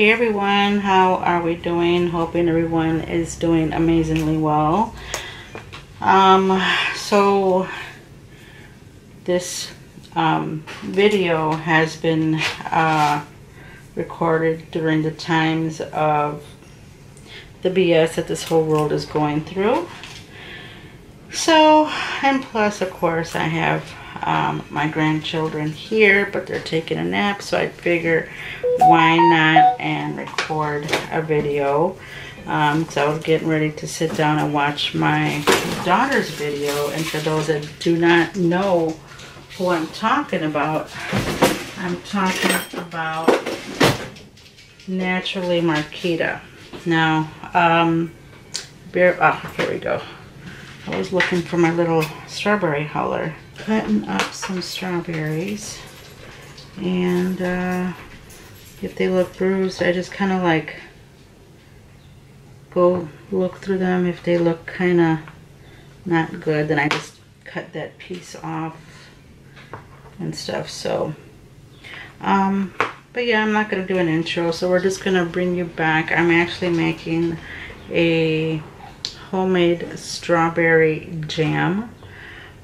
Hey everyone, how are we doing? Hoping everyone is doing amazingly well. So this video has been recorded during the times of the BS that this whole world is going through. So, and plus of course I have my grandchildren here, but they're taking a nap, so I figure why not and record a video. So I was getting ready to sit down and watch my daughter's video, and for those that do not know who I'm talking about Naturally Marquita. Now, here we go. I was looking for my little strawberry hauler. Cutting up some strawberries, and if they look bruised, I just kind of like go look through them. If they look kind of not good, then I just cut that piece off and stuff. So but yeah, I'm not gonna do an intro, so we're just gonna bring you back. I'm actually making a homemade strawberry jam,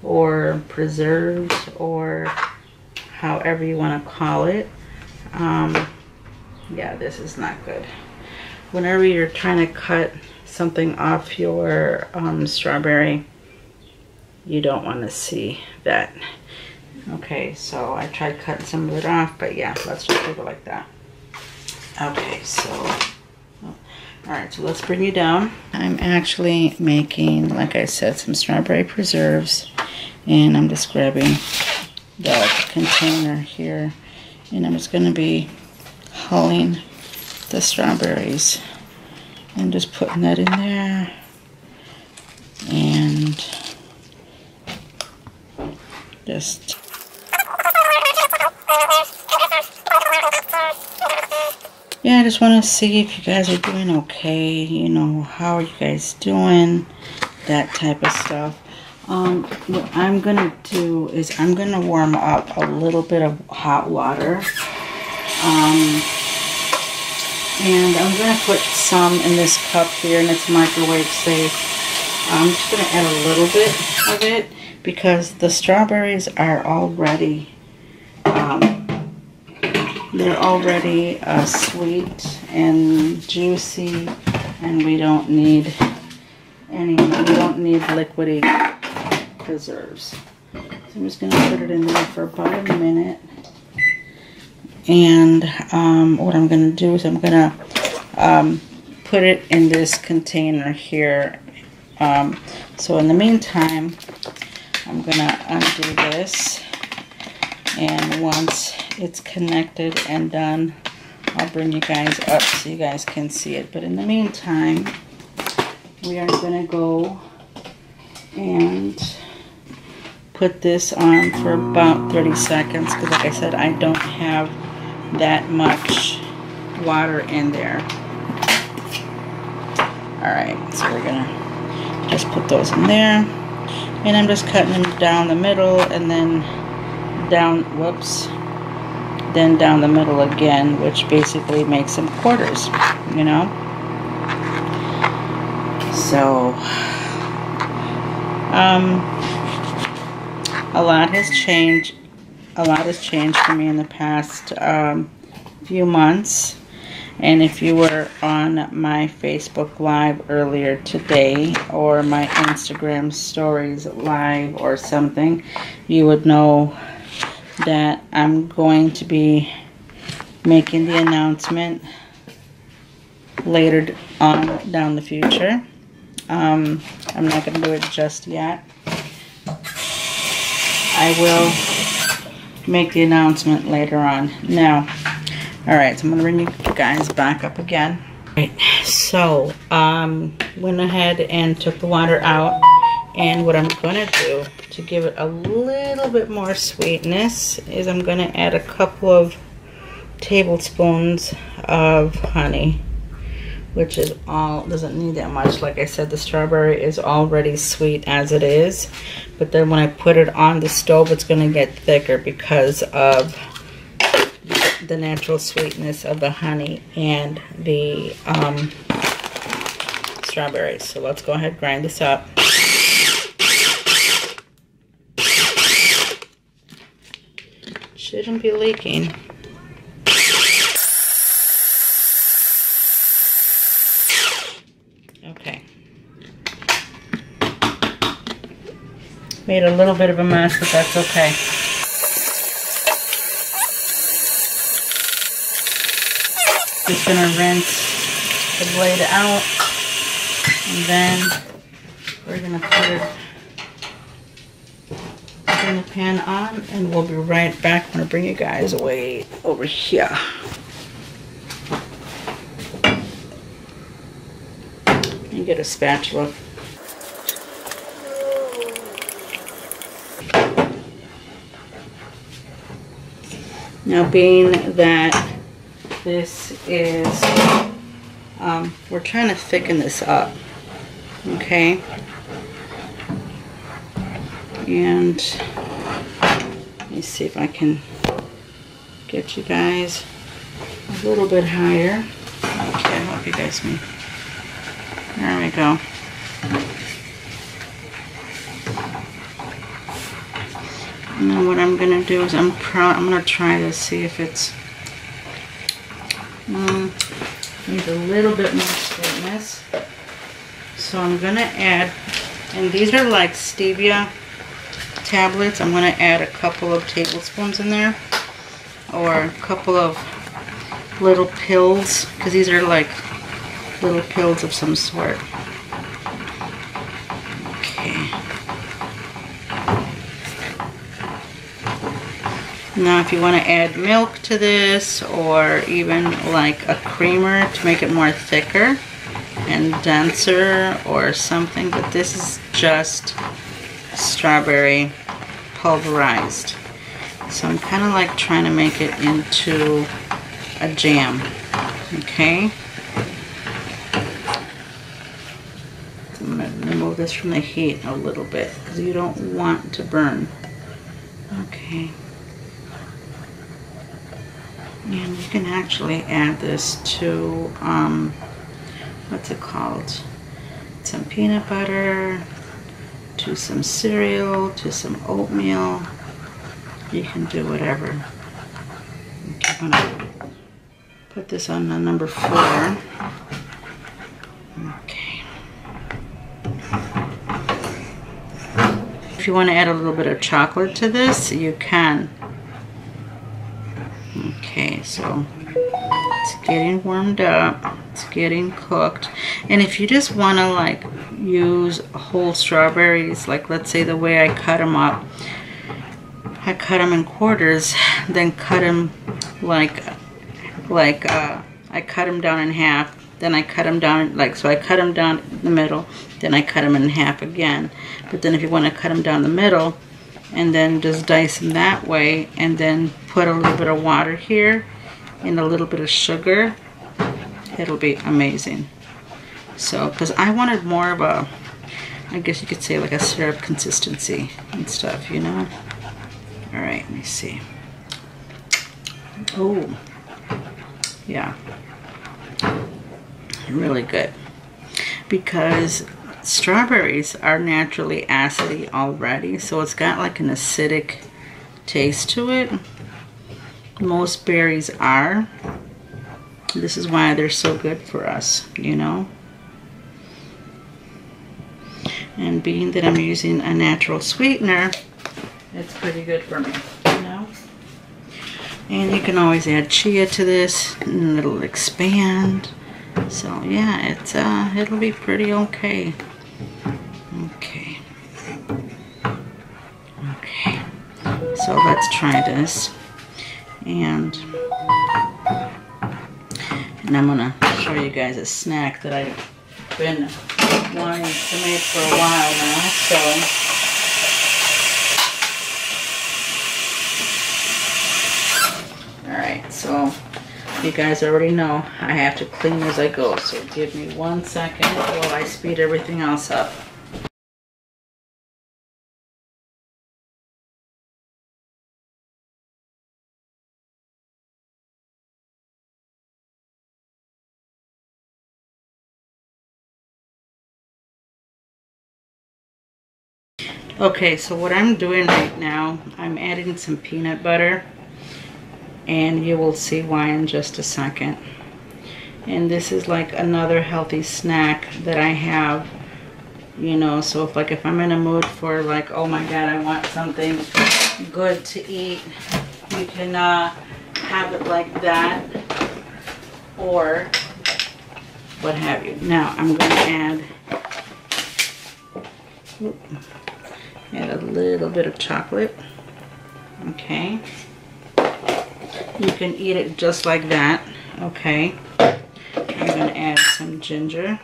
or preserves, or however you want to call it. Yeah, this is not good. Whenever you're trying to cut something off your strawberry, you don't want to see that. Okay, so I tried cutting some of it off, but yeah, let's just leave it like that. Okay, so alright, so let's bring you down. I'm actually making, like I said, some strawberry preserves, and I'm just grabbing the container here, and I'm just going to be hauling the strawberries and just putting that in there, and just yeah, I just want to see if you guys are doing okay, you know, how are you guys doing, that type of stuff. What I'm going to do is I'm going to warm up a little bit of hot water. And I'm going to put some in this cup here, and it's microwave safe. I'm just going to add a little bit of it because the strawberries are already... they're already sweet and juicy, and we don't need any, we don't need liquidy preserves. So I'm just going to put it in there for about a minute, and what I'm going to do is I'm going to put it in this container here. So in the meantime, I'm going to undo this, and once it's connected and done, I'll bring you guys up so you guys can see it. But in the meantime, we are going to go and put this on for about 30 seconds because, like I said, I don't have that much water in there. Alright, so we're going to just put those in there, and I'm just cutting them down the middle, and then down, whoops, then down the middle again, which basically makes them quarters, you know. So a lot has changed, for me in the past few months, and if you were on my Facebook Live earlier today, or my Instagram stories live or something, you would know that I'm going to be making the announcement later on down the future. I'm not going to do it just yet. I will make the announcement later on. Now, alright, so I'm going to bring you guys back up again. Alright, so went ahead and took the water out, and what I'm going to do to give it a little bit more sweetness is I'm going to add a couple of tablespoons of honey, which is all, doesn't need that much. Like I said, the strawberry is already sweet as it is, but then when I put it on the stove, it's going to get thicker because of the natural sweetness of the honey and the strawberries. So let's go ahead and grind this up. Shouldn't be leaking. Okay. Made a little bit of a mess, but that's okay. Just gonna rinse the blade out, and then we're gonna put it in the pan on, and we'll be right back. I'm gonna bring you guys away over here. And get a spatula. Now, being that this is, we're trying to thicken this up, okay? And let me see if I can get you guys a little bit higher. Okay, I hope you guys can. There we go. Now what I'm gonna do is I'm gonna try to see if it's needs a little bit more sweetness, so I'm gonna add, and these are like stevia tablets. I'm gonna add a couple of tablespoons in there, or a couple of little pills, because these are like little pills of some sort. Okay. Now if you want to add milk to this, or even like a creamer to make it more thicker and denser or something, but this is just strawberry pulverized. So I'm kind of like trying to make it into a jam, okay? I'm going to remove this from the heat a little bit because you don't want to burn, okay? And you can actually add this to, what's it called? Some peanut butter, to some cereal, to some oatmeal. You can do whatever. Okay, I'm gonna put this on the number 4. Okay. If you want to add a little bit of chocolate to this, you can. Okay, so it's getting warmed up, it's getting cooked, and if you just want to like use whole strawberries, like let's say the way I cut them up, I cut them in quarters, then cut them like I cut them down in half, then I cut them down like, so I cut them down the middle, then I cut them in half again, but then if you want to cut them down the middle, and then just dice them that way, and then put a little bit of water here and a little bit of sugar, it'll be amazing. So because I wanted more of a, I guess you could say like a syrup consistency and stuff, you know. All right, let me see. Oh yeah, really good, because strawberries are naturally acidy already, so it's got like an acidic taste to it. Most berries are. This is why they're so good for us, you know. And being that I'm using a natural sweetener, it's pretty good for me, you know. And you can always add chia to this and it'll expand. So yeah, it's it'll be pretty okay. Okay. So let's try this, and I'm gonna show you guys a snack that I've been wanting to make for a while now. So all right, so you guys already know I have to clean as I go, so give me 1 second while I speed everything else up. Okay, so what I'm doing right now, I'm adding some peanut butter, and you will see why in just a second. And this is like another healthy snack that I have, you know, so if I'm in a mood for like, oh my god, I want something good to eat, you can have it like that or what have you. Now I'm going to add a little bit of chocolate. Okay, you can eat it just like that. Okay, I'm going to add some ginger.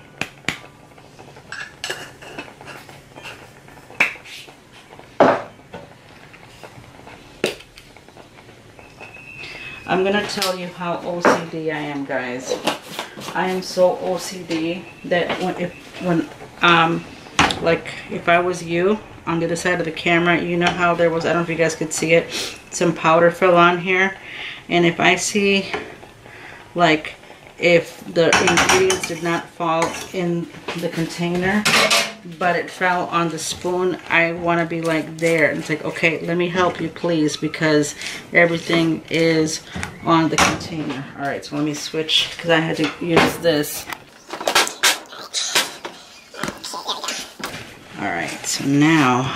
I'm going to tell you how OCD I am, guys. I am so OCD that if I was you on the other side of the camera, you know how there was, I don't know if you guys could see it, some powder fell on here. And if I see, like, if the ingredients did not fall in the container, but it fell on the spoon, I want to be like there. And it's like, okay, let me help you please, because everything is on the container. All right, so let me switch, because I had to use this. All right, so now,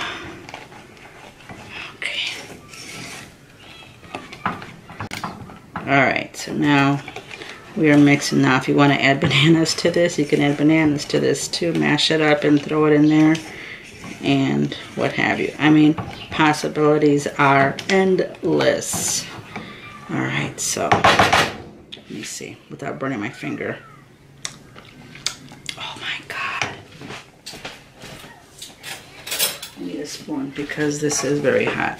okay. All right, so now we are mixing. Now if you want to add bananas to this, you can add bananas to this too. Mash it up and throw it in there and what have you. I mean, possibilities are endless. All right, so let me see without burning my finger. Oh my god. I need a spoon because this is very hot.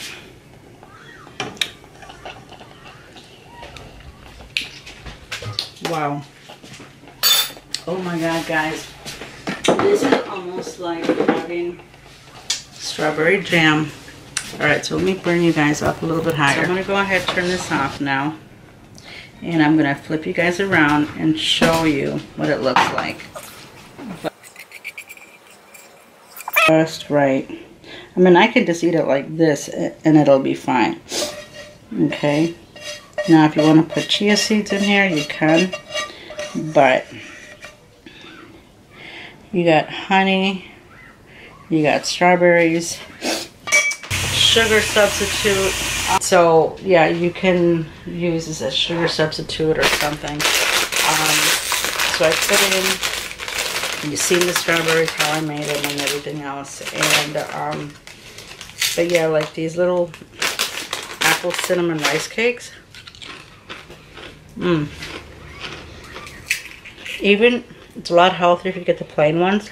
Wow. Oh my god, guys, this is almost like having strawberry jam. All right, so let me bring you guys up a little bit higher. So I'm going to go ahead and turn this off now, and I'm going to flip you guys around and show you what it looks like. Just right. I mean, I can just eat it like this and it'll be fine. Okay. Now if you want to put chia seeds in here, you can, but you got honey, you got strawberries, sugar substitute. So yeah, you can use this as sugar substitute or something. So I put it in, you've seen the strawberries, how I made it and everything else. And but yeah, like these little apple cinnamon rice cakes. Mmm. Even it's a lot healthier if you get the plain ones.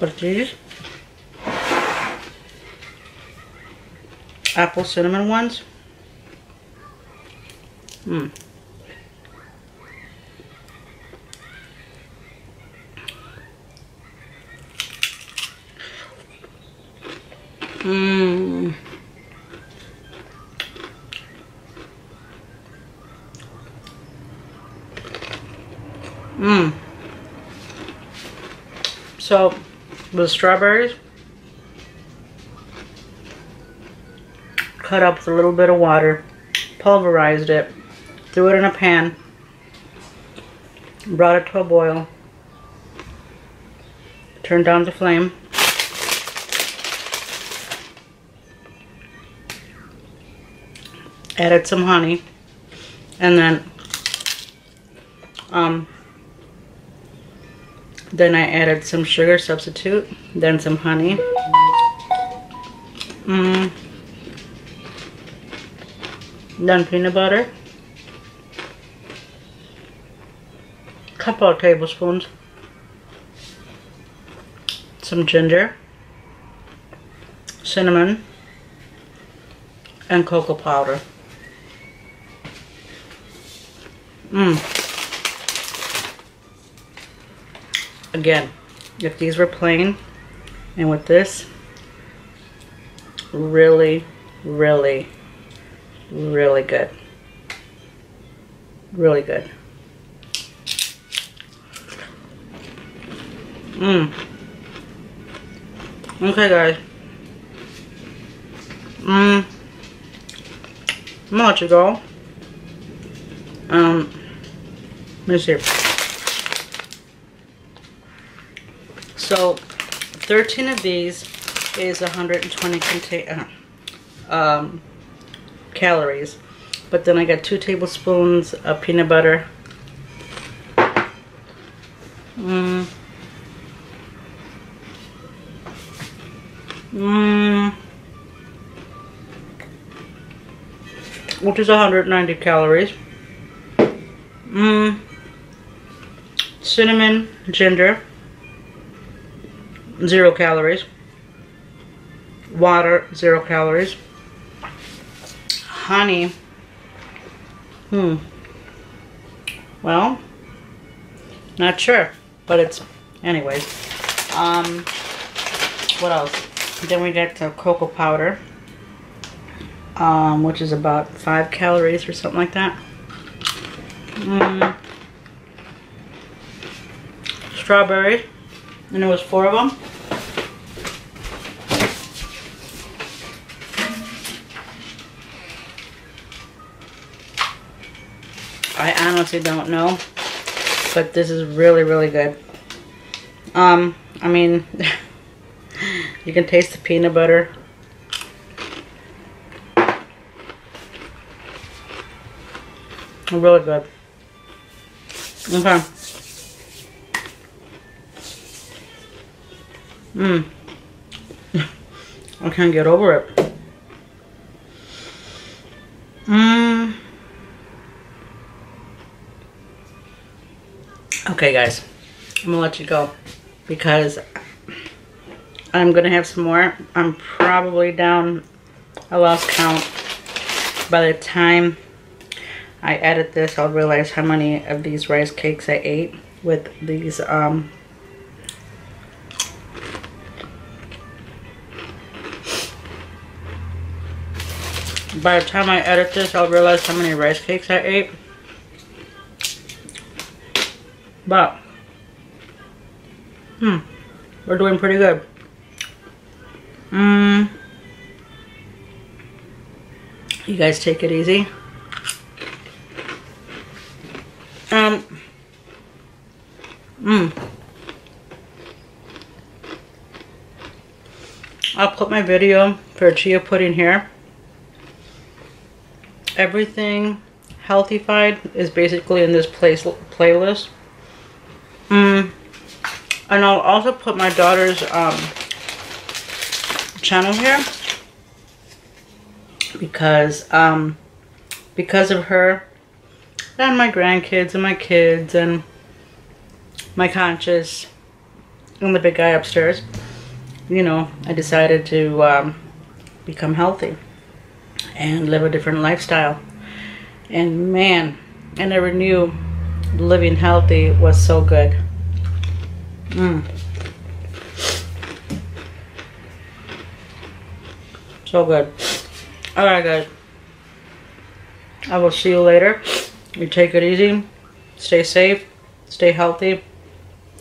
But these apple cinnamon ones. Mmm. Mmm. Mmm. So with strawberries, cut up with a little bit of water, pulverized it, threw it in a pan, brought it to a boil, turned down the flame. Added some honey, and then then I added some sugar substitute, then some honey. Then peanut butter. Couple of tablespoons. Some ginger. Cinnamon. And cocoa powder. Mmm. Again, if these were plain and with this, really, really, really good. Really good. Okay, guys. Much ago. Let me see. So, 13 of these is 120 calories. But then I got 2 tablespoons of peanut butter. Which is 190 calories. Cinnamon, ginger, 0 calories. Water, 0 calories. Honey. Well, not sure, but it's anyways. What else? Then we get the cocoa powder, which is about 5 calories or something like that. Strawberry, and there was 4 of them. I honestly don't know, but this is really, really good. I mean, you can taste the peanut butter. Really good. Okay. I can't get over it. Okay, guys, I'm gonna let you go because I'm gonna have some more. I'm probably down, I lost count. By the time I edit this, I'll realize how many of these rice cakes I ate with these by the time I edit this, I'll realize how many rice cakes I ate. But, we're doing pretty good. You guys take it easy. I'll put my video for chia pudding here. Everything healthified is basically in this playlist. And I'll also put my daughter's channel here because of her and my grandkids and my kids and my conscious and the big guy upstairs, you know, I decided to become healthy and live a different lifestyle. And man, I never knew living healthy was so good. So good. Alright, guys, I will see you later. You take it easy, stay safe, stay healthy,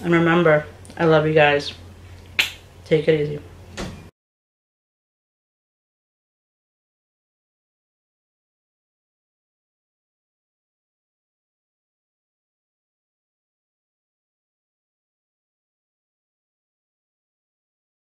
and remember, I love you guys. Take it easy.